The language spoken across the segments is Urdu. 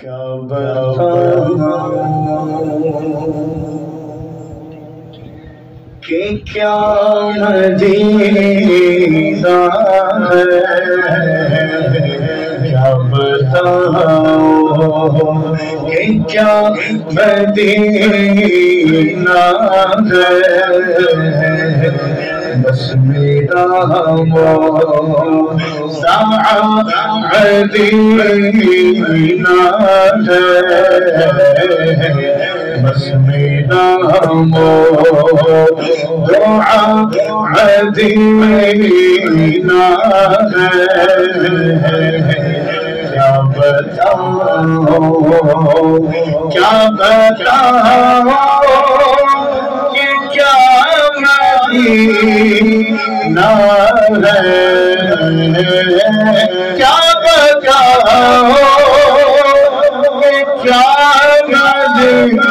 کیا بتاؤں کہ کیا مدینہ ہے، کیا بتاؤں کہ کیا مدینہ ہے، بس میرا مدینہ ہے، بس میرا مدینہ ہے۔ کیا بتاؤں، کیا بتاؤں کہ کیا مدینہ ہے، کیا بتاؤں کہ کیا مدینہ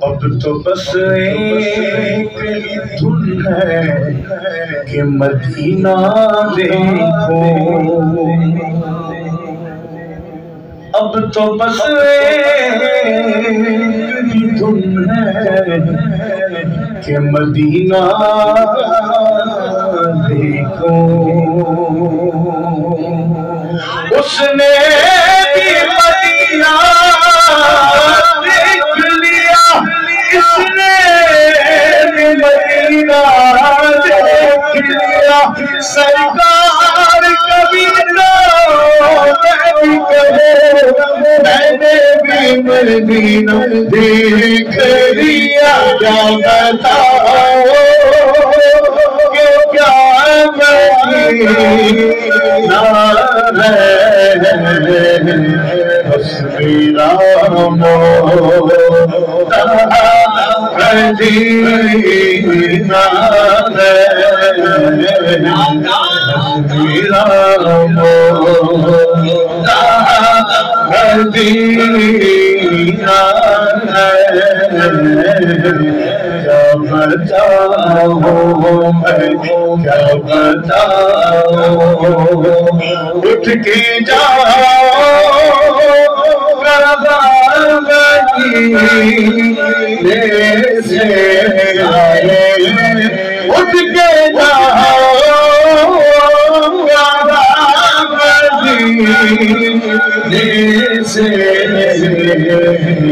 اب تو بس ایک ہی دھن ہے کہ مدینہ دیکھو، اب تو بس ایک دھن ہے کہ مدینہ دیکھو، اس نے بھی مدینہ دیکھ لیا، اس نے بھی مدینہ دیکھ لیا، سرکار کبھی نہ میں نے بھی مدینہ دیکھ لیا۔ کیا بتاؤں کہ کیا مدینہ ہے، بس میرا مدینہ ہے، مدینہ ہے۔ کیا بتاؤں، کیا بتاؤں، اٹھ کے جاؤ کربلا مدینے سے آئے، اٹھ کے جاؤ کربلا مدینے سے آئے۔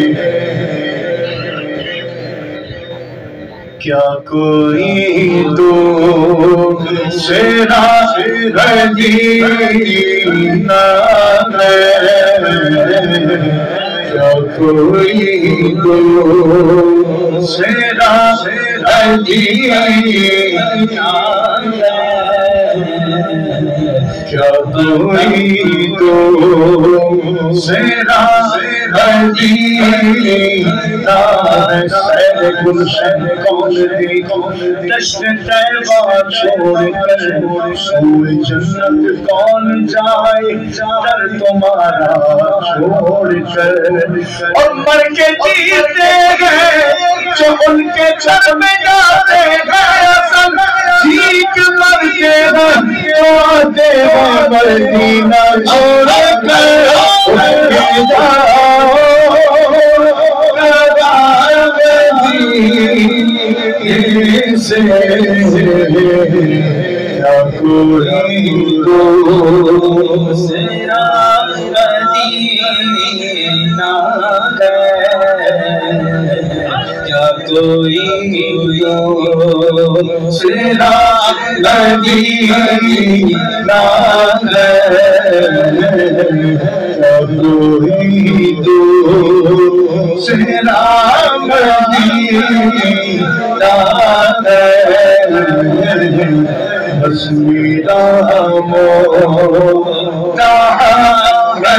کیا کوئی دور سے مدینہ ہے، کیا کوئی دور سے مدینہ ہے، کیا کوئی دور سے مدینہ ہے، گلشن کون دیکھو دشن طیبہ چھوڑ کر، سوئے جنت کون جائے در تمہارا چھوڑ کر، اور مر کے جیتے ہیں جو ان کے گھر میں جاتے ہیں، سن چیخ مر کے جو آتے ہیں مدینہ چھوڑ کر، ان کے جاؤ مدینے سے آئے۔ کیا کوئی دور سے مدینہ ہے، کیا کوئی دور سے مدینہ ہے، کیا کوئی دور سے مدینہ ہے۔ مدینہ ہے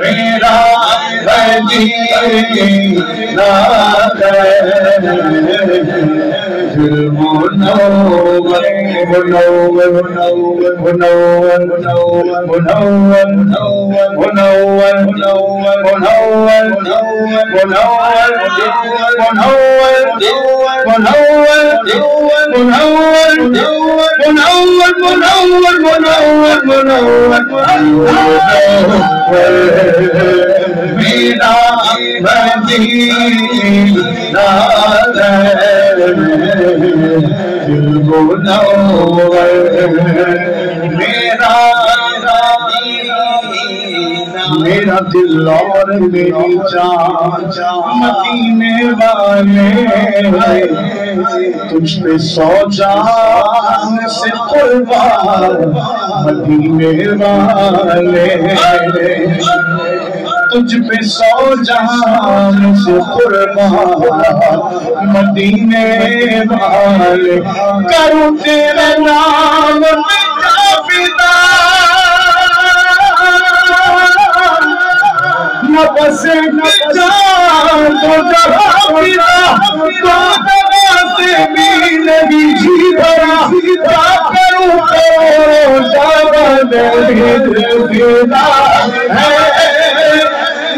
میرا مدینہ میرا مدینہ میرا دل اور میری جان مدینے والے تجھ پہ سو جان سے قربان مدینے والے تجھ پہ سو جان سے قربان مدینے والے کروں تیرے نام پہ فدا نفس کی جان تو جہاں فدا بھی نبی جی بھرا کیا کروں کروڑوں جان فدا ہے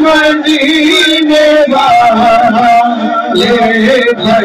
مدینے والے پر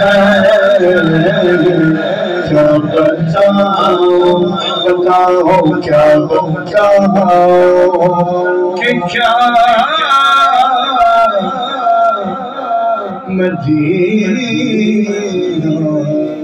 ہے کیا بتاؤں بتاؤں کیا بتاؤں کہ کیا مدینہ